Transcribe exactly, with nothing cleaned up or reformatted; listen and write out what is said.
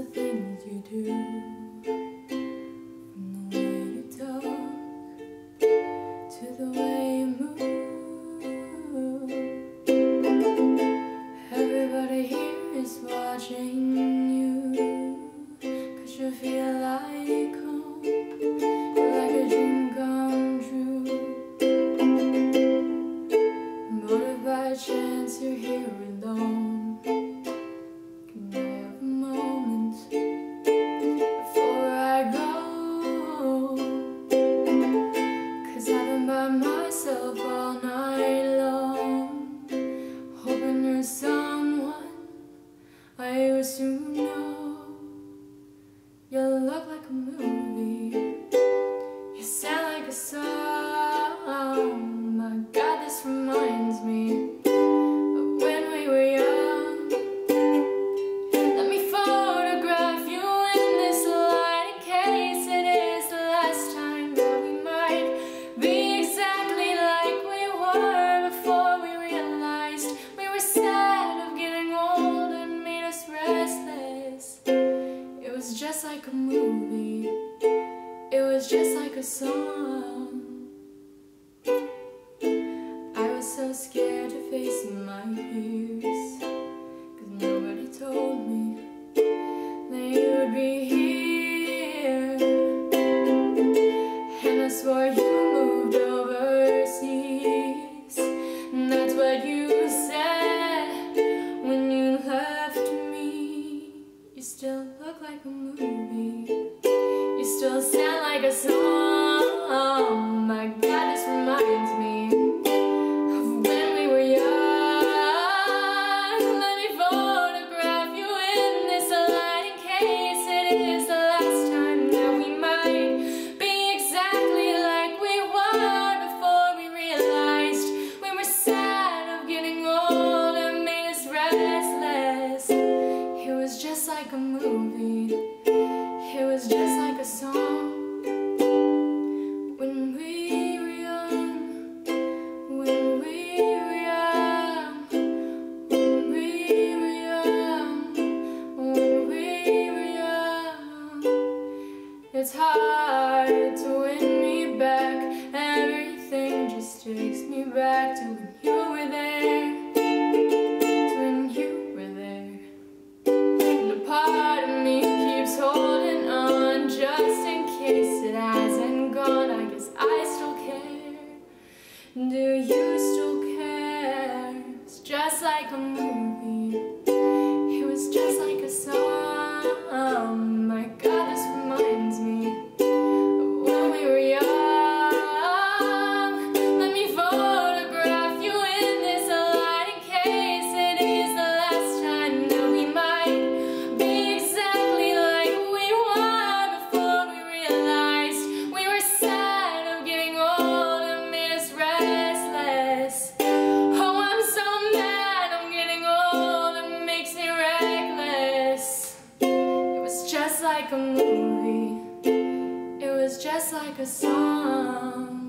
the things you do, from the way you talk to the way you move. Everybody here is watching you, 'cause you feel like home, like a dream come true. But if by chance you're here alone, all night long, hoping there's someone I wish you would know. You look like a movie, you sound like a song. My God, this reminds me of when we were young. Let me photograph you in this light, in case it is the last time that we might be. Just like a movie, it was just like a song. I was so scared to face my fears, 'cause nobody told me that you would be here. And I swore you moved overseas, and that's what you said when you left me. You still look like a movie, you still sound like a song. My God, this reminds me of when we were young. Let me photograph you in this light, in case it is the last time that we might be exactly like we were before we realized we were sad of getting old and made us restless. It was just like a movie, it was just like a song. When we were young, when we were young, when we were young, when we were young. It's hard to win me back, everything just takes me back to when you were there. Do you still care? It's just like a movie, it was just like a song. My God, this reminds me of when we were young. Let me photograph you in this light, in case it is the last time that we might be exactly like we were before we realized we were sad of getting old and made us right. Oh, I'm so mad, I'm getting old, it makes me reckless. It was just like a movie, it was just like a song.